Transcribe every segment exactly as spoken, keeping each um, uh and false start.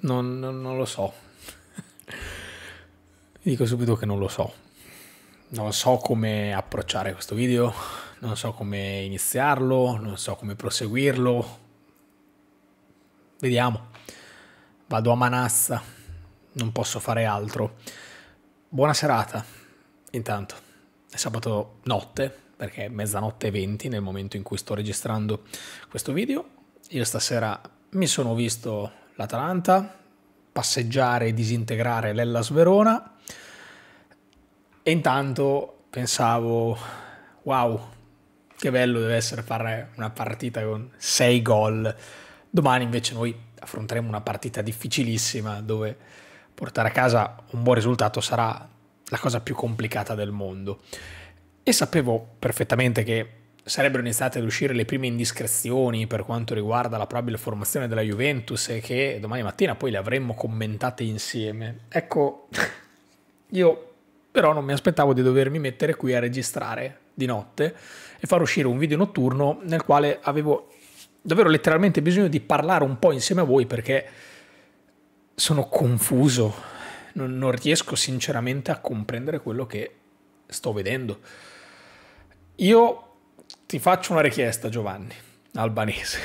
non, non, non lo so. Dico subito che non lo so. Non so come approcciare questo video, non so come iniziarlo, non so come proseguirlo. Vediamo. Vado a manassa, non posso fare altro. Buona serata, intanto. È sabato notte, perché è mezzanotte e venti nel momento in cui sto registrando questo video. Io stasera mi sono visto l'Atalanta passeggiare e disintegrare l'Ellas Verona. E intanto pensavo, wow, che bello deve essere fare una partita con sei gol. Domani invece noi affronteremo una partita difficilissima dove portare a casa un buon risultato sarà la cosa più complicata del mondo. E sapevo perfettamente che sarebbero iniziate ad uscire le prime indiscrezioni per quanto riguarda la probabile formazione della Juventus e che domani mattina poi le avremmo commentate insieme. Ecco, io... però non mi aspettavo di dovermi mettere qui a registrare di notte e far uscire un video notturno nel quale avevo davvero letteralmente bisogno di parlare un po' insieme a voi, perché sono confuso, non, non riesco sinceramente a comprendere quello che sto vedendo. Io ti faccio una richiesta, Giovanni Albanese.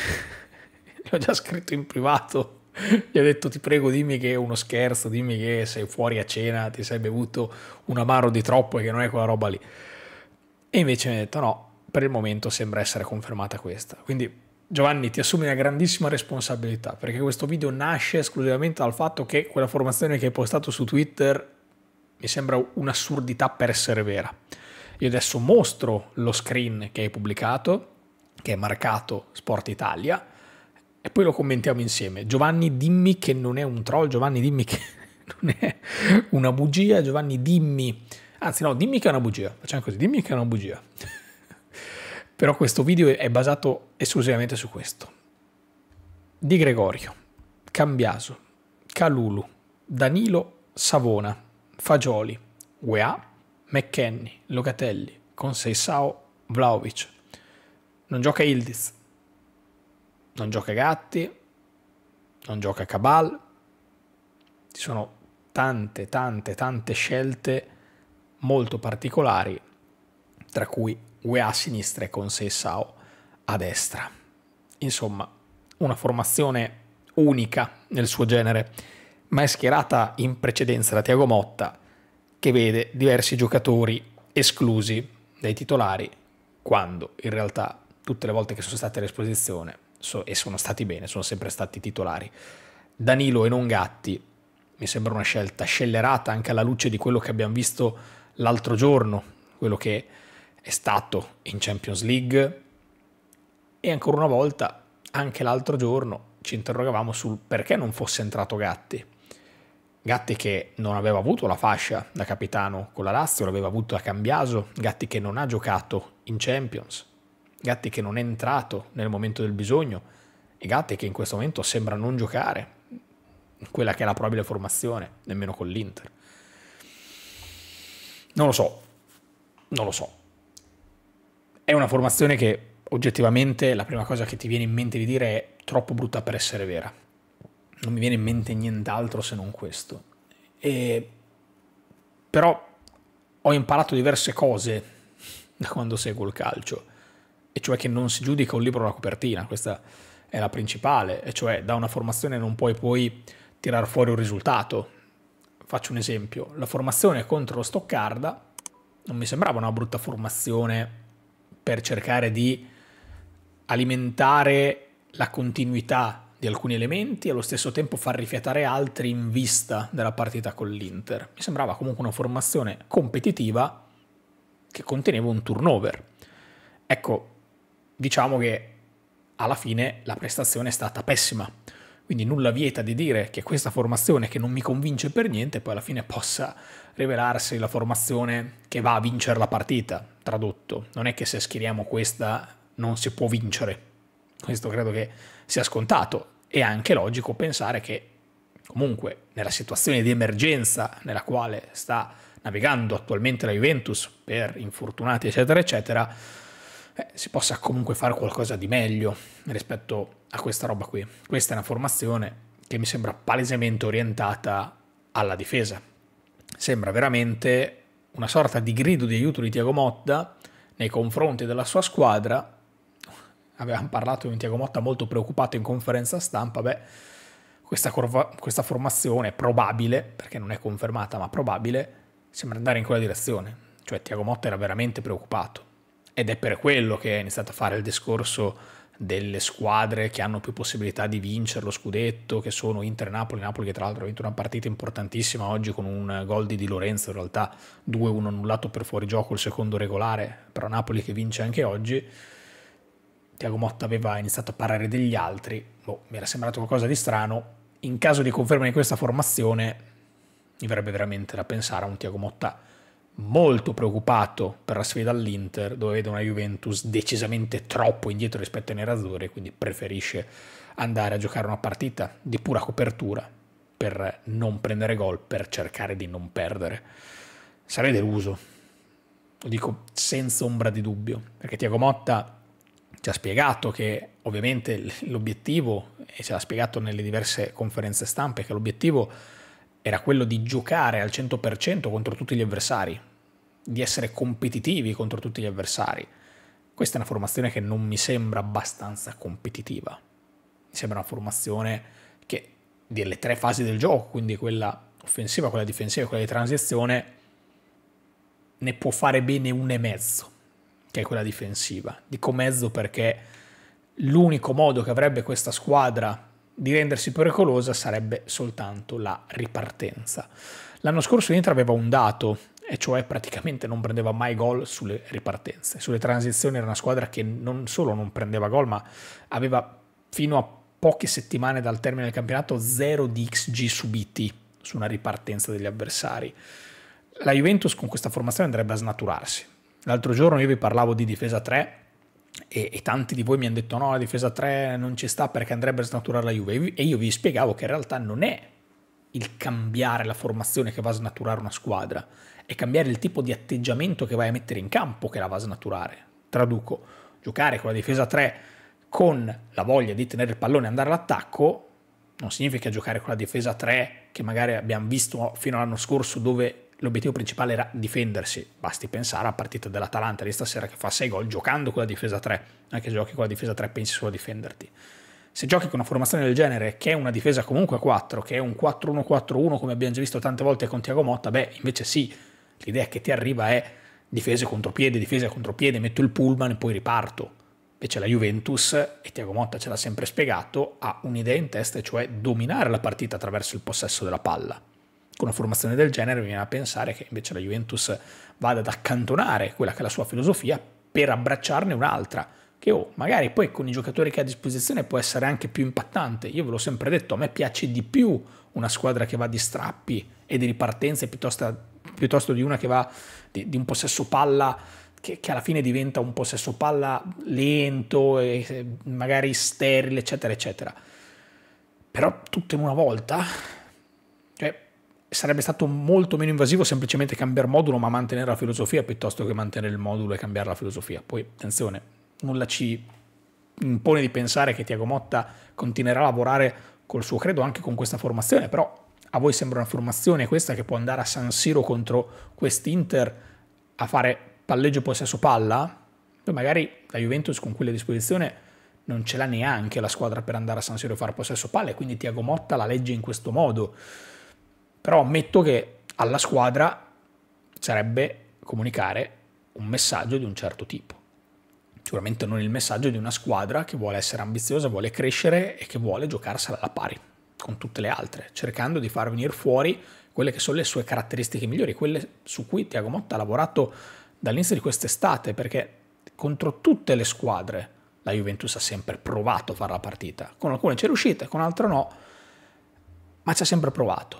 L'ho già scritto in privato, gli ho detto ti prego dimmi che è uno scherzo, dimmi che sei fuori a cena, ti sei bevuto un amaro di troppo e che non è quella roba lì. E invece mi ha detto no, per il momento sembra essere confermata questa. Quindi Giovanni, ti assumi una grandissima responsabilità, perché questo video nasce esclusivamente dal fatto che quella formazione che hai postato su Twitter mi sembra un'assurdità per essere vera. Io adesso mostro lo screen che hai pubblicato, che è marcato Sportitalia, e poi lo commentiamo insieme. Giovanni, dimmi che non è un troll, Giovanni, dimmi che non è una bugia, Giovanni, dimmi... Anzi, no, dimmi che è una bugia, facciamo così, dimmi che è una bugia. Però questo video è basato esclusivamente su questo. Di Gregorio, Cambiaso, Kalulu, Danilo, Savona, Fagioli, Weah, McKennie, Locatelli, Conceicao, Vlahovic. Non gioca Yildiz. Non gioca Gatti, non gioca Cabal. Ci sono tante, tante, tante scelte molto particolari, tra cui Weah a sinistra e Conceicao a destra. Insomma, una formazione unica nel suo genere, ma è schierata in precedenza da Thiago Motta, che vede diversi giocatori esclusi dai titolari, quando in realtà tutte le volte che sono stati all'esposizione e sono stati bene, sono sempre stati titolari. Danilo e non Gatti mi sembra una scelta scellerata, anche alla luce di quello che abbiamo visto l'altro giorno, quello che è stato in Champions League, e ancora una volta anche l'altro giorno ci interrogavamo sul perché non fosse entrato Gatti. Gatti che non aveva avuto la fascia da capitano con la Lazio, l'aveva avuto a Cambiaso, Gatti che non ha giocato in Champions, Gatti che non è entrato nel momento del bisogno e Gatti che in questo momento sembra non giocare in quella che è la probabile formazione, nemmeno con l'Inter. Non lo so, non lo so. È una formazione che oggettivamente la prima cosa che ti viene in mente di dire è troppo brutta per essere vera. Non mi viene in mente nient'altro se non questo. E... però ho imparato diverse cose da quando seguo il calcio. E cioè che non si giudica un libro alla copertina, questa è la principale, e cioè da una formazione non puoi poi tirar fuori un risultato. Faccio un esempio, la formazione contro lo Stoccarda non mi sembrava una brutta formazione per cercare di alimentare la continuità di alcuni elementi e allo stesso tempo far rifiatare altri in vista della partita con l'Inter. Mi sembrava comunque una formazione competitiva che conteneva un turnover. Ecco, diciamo che alla fine la prestazione è stata pessima, quindi nulla vieta di dire che questa formazione che non mi convince per niente poi alla fine possa rivelarsi la formazione che va a vincere la partita. Tradotto, non è che se schieriamo questa non si può vincere, questo credo che sia scontato, e anche logico pensare che comunque nella situazione di emergenza nella quale sta navigando attualmente la Juventus per infortunati eccetera eccetera, Eh, si possa comunque fare qualcosa di meglio rispetto a questa roba qui. Questa è una formazione che mi sembra palesemente orientata alla difesa. Sembra veramente una sorta di grido di aiuto di Thiago Motta nei confronti della sua squadra. Avevamo parlato di un Thiago Motta molto preoccupato in conferenza stampa. Beh, questa, corva, questa formazione probabile, perché non è confermata ma probabile, sembra andare in quella direzione. Cioè Thiago Motta era veramente preoccupato, ed è per quello che è iniziato a fare il discorso delle squadre che hanno più possibilità di vincere lo scudetto, che sono Inter, Napoli, Napoli che tra l'altro ha vinto una partita importantissima oggi con un gol di Di Lorenzo, in realtà due uno annullato per fuorigioco il secondo regolare, però Napoli che vince anche oggi. Thiago Motta aveva iniziato a parlare degli altri, boh, mi era sembrato qualcosa di strano. In caso di conferma di questa formazione mi verrebbe veramente da pensare a un Thiago Motta molto preoccupato per la sfida all'Inter, dove vede una Juventus decisamente troppo indietro rispetto ai nerazzurri, quindi preferisce andare a giocare una partita di pura copertura per non prendere gol, per cercare di non perdere. Sarei deluso, lo dico senza ombra di dubbio, perché Thiago Motta ci ha spiegato che ovviamente l'obiettivo, e ce l'ha spiegato nelle diverse conferenze stampe, che l'obiettivo era quello di giocare al cento per cento contro tutti gli avversari, di essere competitivi contro tutti gli avversari. Questa è una formazione che non mi sembra abbastanza competitiva. Mi sembra una formazione che, delle tre fasi del gioco, quindi quella offensiva, quella difensiva e quella di transizione, ne può fare bene una e mezzo, che è quella difensiva. Dico mezzo perché l'unico modo che avrebbe questa squadra di rendersi pericolosa sarebbe soltanto la ripartenza. L'anno scorso l'Inter aveva un dato, e cioè praticamente non prendeva mai gol sulle ripartenze. Sulle transizioni era una squadra che non solo non prendeva gol, ma aveva fino a poche settimane dal termine del campionato zero di X G subiti su una ripartenza degli avversari. La Juventus con questa formazione andrebbe a snaturarsi. L'altro giorno io vi parlavo di difesa tre, E, e tanti di voi mi hanno detto no, la difesa tre non ci sta perché andrebbe a snaturare la Juve, e io vi spiegavo che in realtà non è il cambiare la formazione che va a snaturare una squadra, è cambiare il tipo di atteggiamento che vai a mettere in campo che la va a snaturare. Traduco: giocare con la difesa tre con la voglia di tenere il pallone e andare all'attacco non significa giocare con la difesa tre che magari abbiamo visto fino all'anno scorso, dove l'obiettivo principale era difendersi. Basti pensare alla partita dell'Atalanta di stasera che fa sei gol giocando con la difesa tre. Anche se giochi con la difesa tre pensi solo a difenderti. Se giochi con una formazione del genere, che è una difesa comunque a quattro, che è un quattro uno quattro uno come abbiamo già visto tante volte con Thiago Motta, beh, invece sì, l'idea che ti arriva è difesa contropiede, difesa contropiede, metto il pullman e poi riparto. Invece la Juventus, e Thiago Motta ce l'ha sempre spiegato, ha un'idea in testa, e cioè dominare la partita attraverso il possesso della palla. Con una formazione del genere mi viene a pensare che invece la Juventus vada ad accantonare quella che è la sua filosofia per abbracciarne un'altra, che oh, magari poi con i giocatori che ha a disposizione può essere anche più impattante. Io ve l'ho sempre detto, a me piace di più una squadra che va di strappi e di ripartenze piuttosto, piuttosto di una che va di, di un possesso palla che, che alla fine diventa un possesso palla lento e magari sterile, eccetera eccetera. Però tutto in una volta, cioè, sarebbe stato molto meno invasivo semplicemente cambiare modulo ma mantenere la filosofia, piuttosto che mantenere il modulo e cambiare la filosofia. Poi attenzione, nulla ci impone di pensare che Thiago Motta continuerà a lavorare col suo credo anche con questa formazione, però a voi sembra una formazione questa che può andare a San Siro contro quest'Inter a fare palleggio possesso palla? Poi magari la Juventus con quella disposizione non ce l'ha neanche la squadra per andare a San Siro e fare possesso palla, e quindi Thiago Motta la legge in questo modo. Però ammetto che alla squadra sarebbe comunicare un messaggio di un certo tipo. Sicuramente non il messaggio di una squadra che vuole essere ambiziosa, vuole crescere e che vuole giocarsela alla pari con tutte le altre, cercando di far venire fuori quelle che sono le sue caratteristiche migliori, quelle su cui Thiago Motta ha lavorato dall'inizio di quest'estate, perché contro tutte le squadre la Juventus ha sempre provato a fare la partita. Con alcune c'è riuscita, con altre no, ma ci ha sempre provato.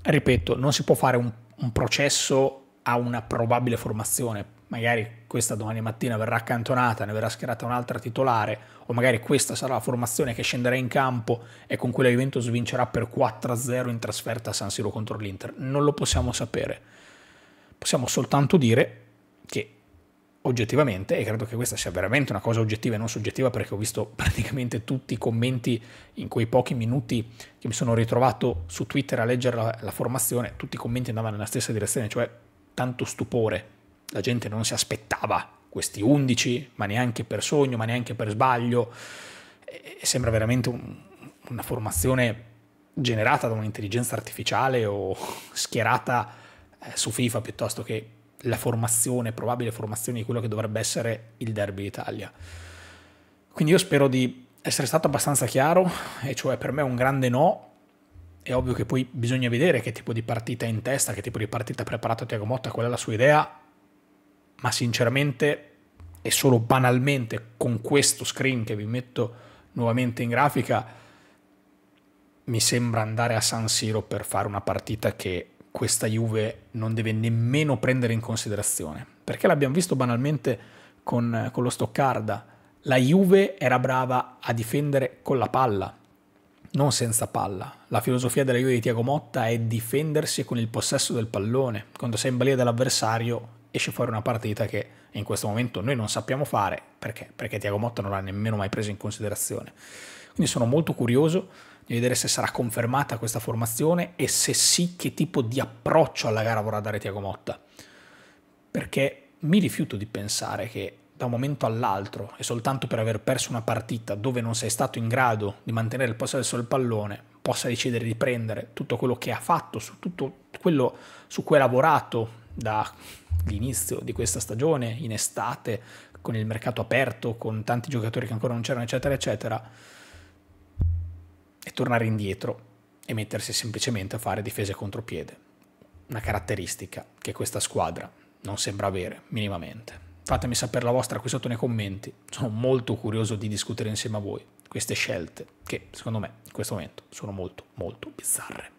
Ripeto, non si può fare un, un processo a una probabile formazione. Magari questa domani mattina verrà accantonata, ne verrà schierata un'altra titolare, o magari questa sarà la formazione che scenderà in campo e con cui la Juventus vincerà per quattro a zero in trasferta a San Siro contro l'Inter. Non lo possiamo sapere. Possiamo soltanto dire che oggettivamente, e credo che questa sia veramente una cosa oggettiva e non soggettiva, perché ho visto praticamente tutti i commenti in quei pochi minuti che mi sono ritrovato su Twitter a leggere la, la formazione, tutti i commenti andavano nella stessa direzione, cioè tanto stupore, la gente non si aspettava questi undici, ma neanche per sogno, ma neanche per sbaglio, e sembra veramente un, una formazione generata da un'intelligenza artificiale o schierata eh, su FIFA piuttosto che la formazione, probabile formazione di quello che dovrebbe essere il derby d'Italia. Quindi io spero di essere stato abbastanza chiaro, e cioè per me è un grande no. È ovvio che poi bisogna vedere che tipo di partita è in testa, che tipo di partita ha preparato Thiago Motta, qual è la sua idea, ma sinceramente e solo banalmente con questo screen che vi metto nuovamente in grafica mi sembra andare a San Siro per fare una partita che questa Juve non deve nemmeno prendere in considerazione, perché l'abbiamo visto banalmente con, con lo Stoccarda, la Juve era brava a difendere con la palla, non senza palla. La filosofia della Juve di Thiago Motta è difendersi con il possesso del pallone, quando sei in balia dell'avversario esce fuori una partita che in questo momento noi non sappiamo fare, perché? Perché Thiago Motta non l'ha nemmeno mai presa in considerazione. Quindi sono molto curioso di vedere se sarà confermata questa formazione e se sì che tipo di approccio alla gara vorrà dare Thiago Motta, perché mi rifiuto di pensare che da un momento all'altro e soltanto per aver perso una partita dove non sei stato in grado di mantenere il possesso del pallone possa decidere di prendere tutto quello che ha fatto, su tutto quello su cui ha lavorato dall'inizio di questa stagione, in estate, con il mercato aperto, con tanti giocatori che ancora non c'erano, eccetera, eccetera, e tornare indietro e mettersi semplicemente a fare difese contropiede. Una caratteristica che questa squadra non sembra avere minimamente. Fatemi sapere la vostra qui sotto nei commenti, sono molto curioso di discutere insieme a voi queste scelte che secondo me in questo momento sono molto molto bizzarre.